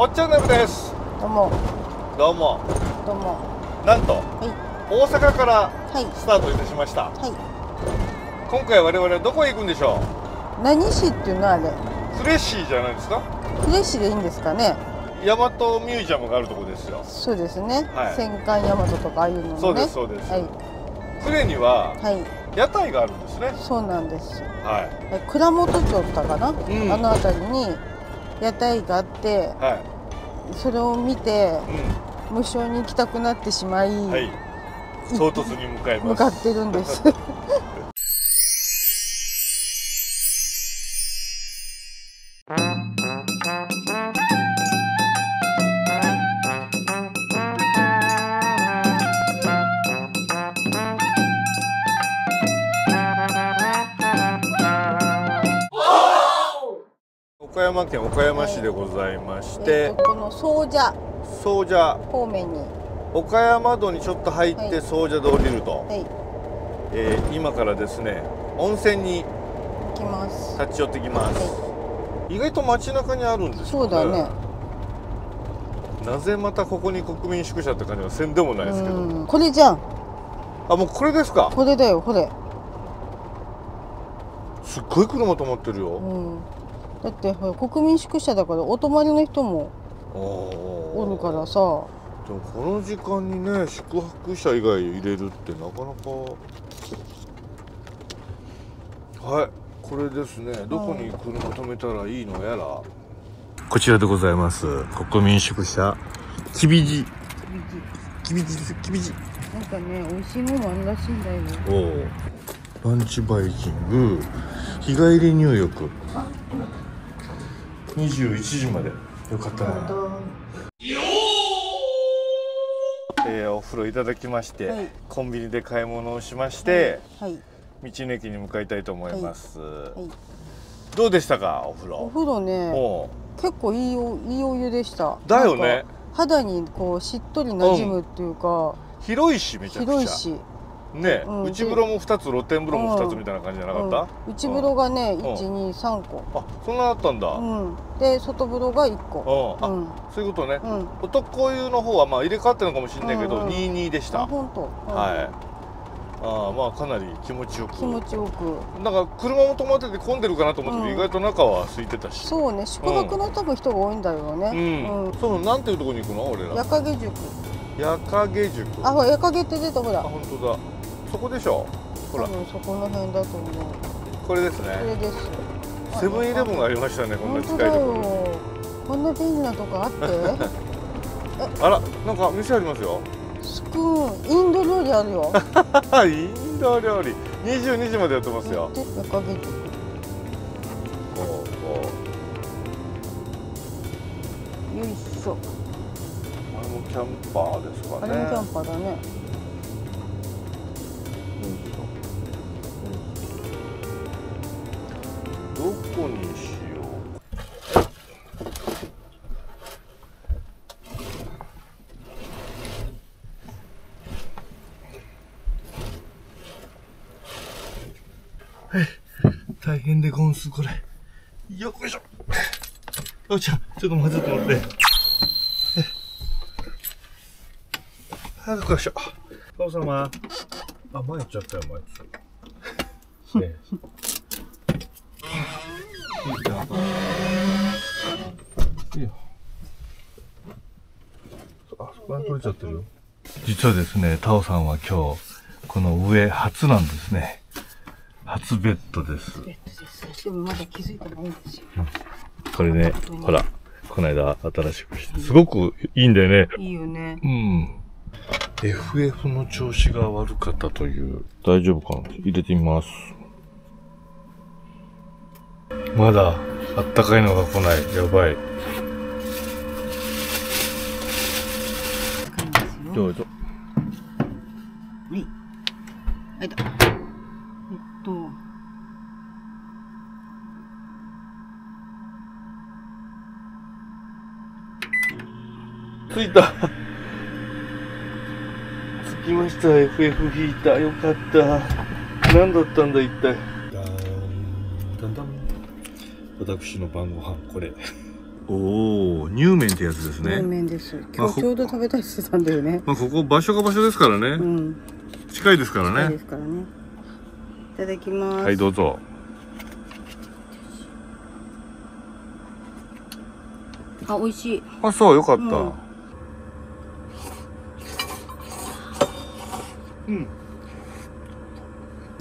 おっちゃんナムです。どうもなんと、大阪からスタートいたしました。今回我々はどこへ行くんでしょう。何市っていうのあれ呉市じゃないですか。呉市でいいんですかね。大和ミュージアムがあるところですよ。そうですね、戦艦大和とかああいうのね。そうです呉には屋台があるんですね。そうなんです。倉本町だったかな、あの辺りに屋台があって、それを見て、無性に行きたくなってしまい、唐突に向かってるんです岡山県岡山市でございまして、この総社方面に岡山道にちょっと入って総社で降りると、今からですね温泉に立ち寄ってきます。意外と街中にあるんですよね。そうだね。なぜまたここに国民宿舎って感じはせんでもないですけど、これじゃん。あ、もうこれですか。これだよ。これすっごい車止まってるよ。だって国民宿舎だからお泊まりの人もおるからさ。でもこの時間にね宿泊者以外入れるってなかなか。はい、これですね。どこに車止めたらいいのやら、こちらでございます。国民宿舎きびじ。なんかね美味しいものあるらしいんだよ。ランチバイキング、日帰り入浴、21時まで。よかったね。お風呂いただきまして、コンビニで買い物をしまして、道の駅に向かいたいと思います。どうでしたか、お風呂。お風呂ね、結構いいお湯でした。だよね。肌にこうしっとり馴染むっていうか。広いしめちゃくちゃ。広いし。ね、内風呂も2つ露天風呂も2つみたいな感じじゃなかった。内風呂がね123個。あ、そんなあったんだ。で外風呂が1個。あ、そういうことね。男湯の方はまあ入れ替わってるのかもしれないけど22でした。本当。ああ、まあかなり気持ちよく。なんか車も止まってて混んでるかなと思って、意外と中は空いてたし。そうね、宿泊の多分人が多いんだよね。そのなんていうとこに行くの俺ら。矢掛宿。あ、ほら矢掛って出た。ほら、あ、本当だ。そこでしょ。ほら、多分そこの辺だと思う。これですね。これです。セブンイレブンがありましたね。こんな近いところに。こんな便利なとこあって。あら、なんか店ありますよ。スプーン、インド料理あるよ。インド料理。22時までやってますよ。矢掛宿。よいしょ。あれもキャンパーですかね。あれもキャンパーだね。どこにしよう。大変でゴンスこれ。よっこいしょ。おっちゃん、ちょっと待って待って。よっこいしょ。お父様。あ、前行っちゃったよ前。ねえ。実はですね、タオさんは今日この上初なんですね。初ベッドです。でもまだ気づいてないんですよ。これね、ほら、この間新しくしてすごくいいんだよね。いいよね。FF の調子が悪かったという。大丈夫かな、入れてみます。まだあったかいのが来ない。やばい。どうぞ。はい。あいた。着いた。着きました。FF ヒーター、よかった。何だったんだ一体。だんだん。私の晩ご飯これおお、乳麺ってやつですね。乳麺です。今日ちょうど食べたりしてたんだよね。まあここ場所が場所ですからね。うん。近いですからね。近いですからね。いただきます。はい、どうぞ。あ、美味しい。あ、そう、よかった。うん。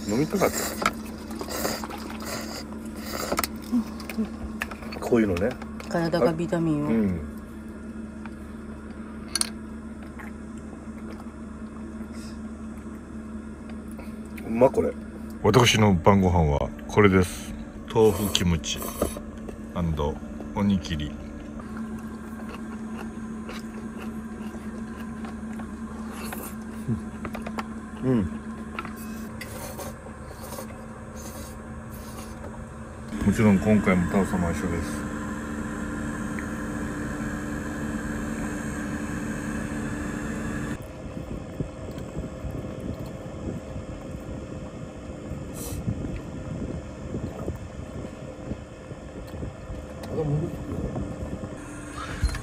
飲みたかった。こういうのね。体がビタミンを。うん、うまっ、これ。私の晩ご飯はこれです。豆腐キムチ&おにぎり。うん。もちろん今回もタオさんも一緒です。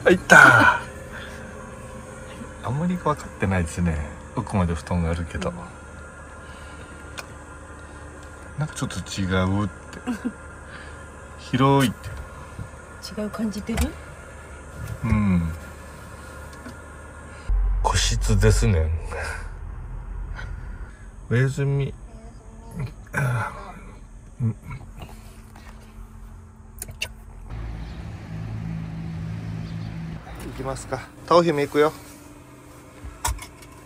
あ、いったー。あんまり分かってないですね。奥まで布団があるけど、なんかちょっと違うって広いって違う感じてる。うん、個室ですね。おやすみ。行きますか。タオ姫行くよ。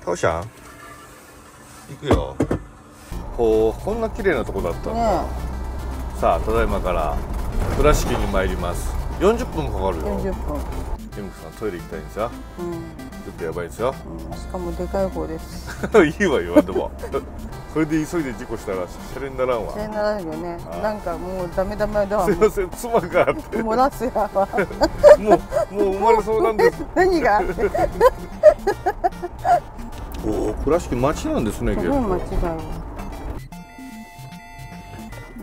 タオシャン行くよ。ほう、こんな綺麗なとこだったんだ。さあ、ただいまから倉敷に参ります。40分かかるよ。40分。ジムクさんトイレ行きたいんですよ。ちょっとやばいですよ。しかもでかい方です。いいわよ、でもこれで急いで事故したらシャレにならんわ。シャレにならんよね。なんかもうダメダメだわ。すいません、妻があって漏らすやわ。もう生まれそうなんです。何が。おお、倉敷町なんですね。結構町だよ。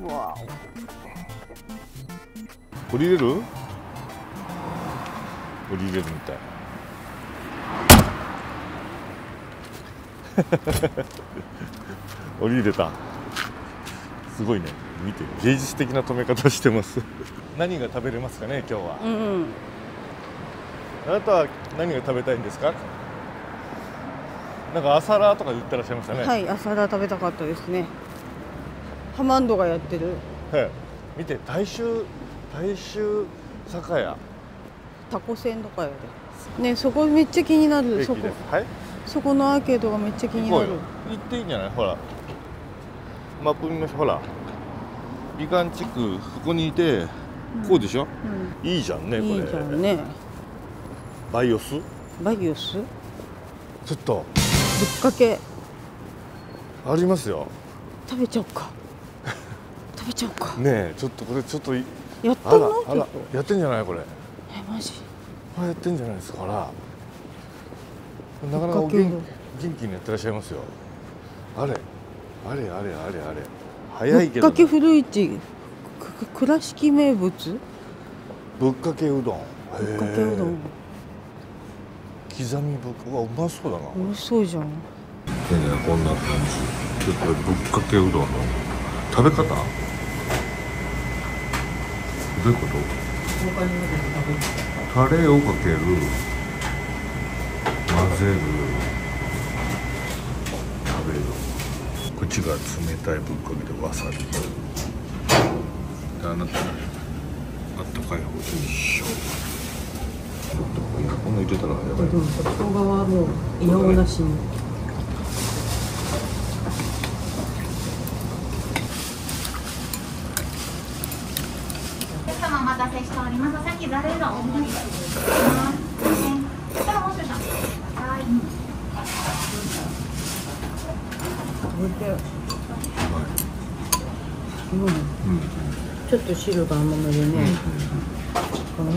うわー、降りれる？降りれるみたい。降りれた。すごいね。見て、芸術的な止め方してます。何が食べれますかね、今日は。うん、あなたは何が食べたいんですか？なんかアサラとか言ってらっしゃいましたね。はい、アサラ食べたかったですね。ハマンドがやってる。はい、見て、大衆酒屋。タコ船とかやで。ね、そこめっちゃ気になる。そこ。はい。そこのアーケードがめっちゃ気になる。行っていいんじゃない？ほら。マップ見ましょう。ほら。美観地区、そこにいて。こうでしょ、うん、いいじゃんね、これ。いいじゃんね。バイオス。バイオス。ちょっと。ぶっかけありますよ。食べちゃおうか。食べちゃおうか。ねえ、ちょっとこれちょっとやってるの？あら、やってんじゃないこれ。え、マジ？これやってんじゃないですか。ほら。なかなか元気にやってらっしゃいますよ。あれ早いけど。ぶっかけ古市倉敷名物。ぶっかけうどん。ぶっかけうどん。刻みぶっかけはうまそうだな。美味しそうじゃん。ねえ、こんな感じ。ちょっとぶっかけうどんの食べ方。どういうこと？タレをかける。混ぜる。食べる。口が冷たいぶっかけでわさび。で、あなた、あったかい方でしょ。こんな入れたらやばい。外側はもう異様なしに。お客様お待たせしております。さっきザレーのおもりが。ちょっと汁が甘めでね。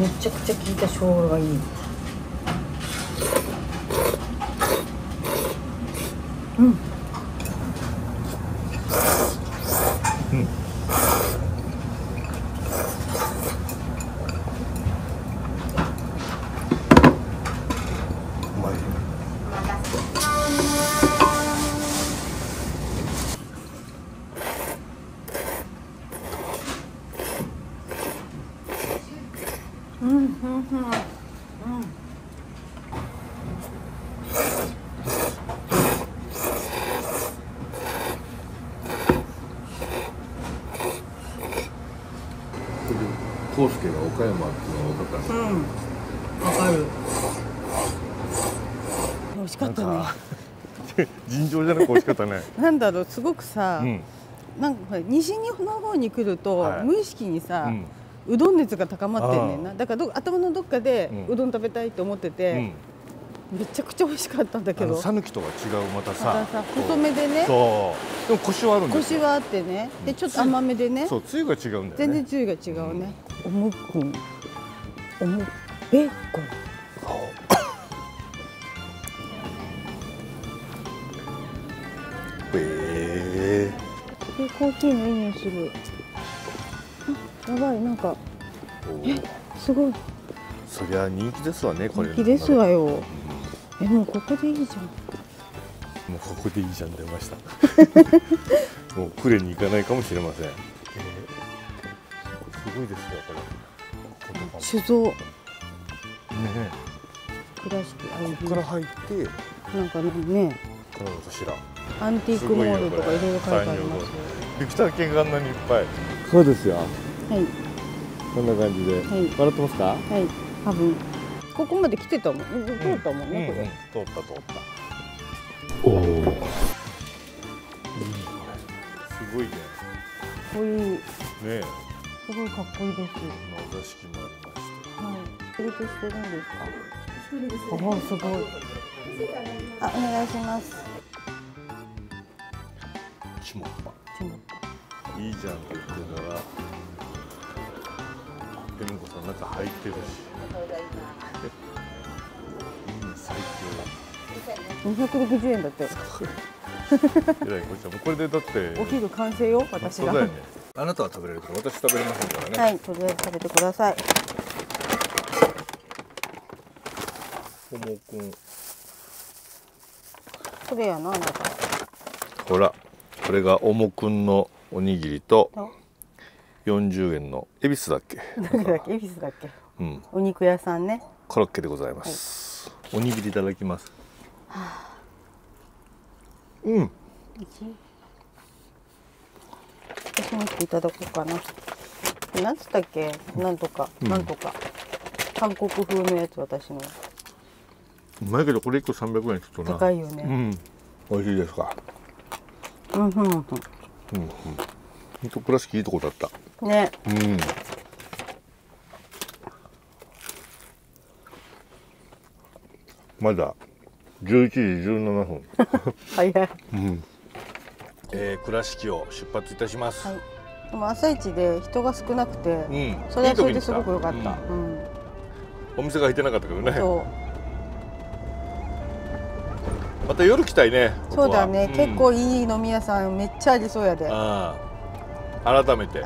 めちゃくちゃ効いた生姜がいい。うん。うん。宗介が岡山っていうのが分かった。うん。分かる。美味しかったね。尋常じゃなく美味しかったね。なんだろう、すごくさ、なんか西日本の方に来ると無意識にさ、うどん熱が高まってんねんな。だから頭のどっかでうどん食べたいと思ってて。めちゃくちゃ美味しかったんだけど、さぬきとは違う、またさ細めでね、そうでもコシはあるんですよ。コシはあってね、でちょっと甘めでね、そうつゆが違うんだよね、全然つゆが違うね。おもくん、おもベーコン、コーヒーのいい匂いする。あ、やばい、なんかすごい。そりゃ人気ですわね、これ。人気ですわよ。もうここでいいじゃん。もうここでいいじゃん出ました。もう呉に行かないかもしれません。すごいですよこれ。酒造。ねえ。倉敷あの。ここから入って。なんかね。この柱。アンティークモールとかいろいろ書いてありますね。ビクター犬があんなにいっぱい。そうですよ。はい。こんな感じで。はい。笑ってますか？はい。多分。ここまで来てたもん、通ったもんね、これ。通った通った。おお。すごいね。こういう。ねえ。すごいかっこいいです。お座敷もありまして。はい。独立してるんですか。おお、すごい。あ、お願いします。ちもっぱ。ちもっぱ。いいじゃんって言ってたら。ペンコさん中入ってるし。260円だって。これでだって。お昼完成よ、私が。あなたは食べれるから、私食べれませんからね。はい、とりあえず食べてください。おもくん。これやな、なんか。ほら、これがおもくんのおにぎりと。40円の恵比寿だっけ。恵比寿だっけ。うん、お肉屋さんね。コロッケでございます。はい、おにぎりいただきます。はあ、うん。私もいただこうかな。なんつったっけ、なんとか、なんとか。韓国風のやつ、私の。うまいけど、これ一個300円ちょっとな。高いよね。うん。美味しいですか。うんうんうん。うんうん。本当倉敷いいとこだった。ね。うん。まだ11時17分。早い。うん。倉敷を出発いたします。はい、でも朝一で人が少なくて、それはそれですごく良かった。お店が開いてなかったけどね。また夜来たいね。そうだね。結構いい飲み屋さんめっちゃありそうやで。改めて。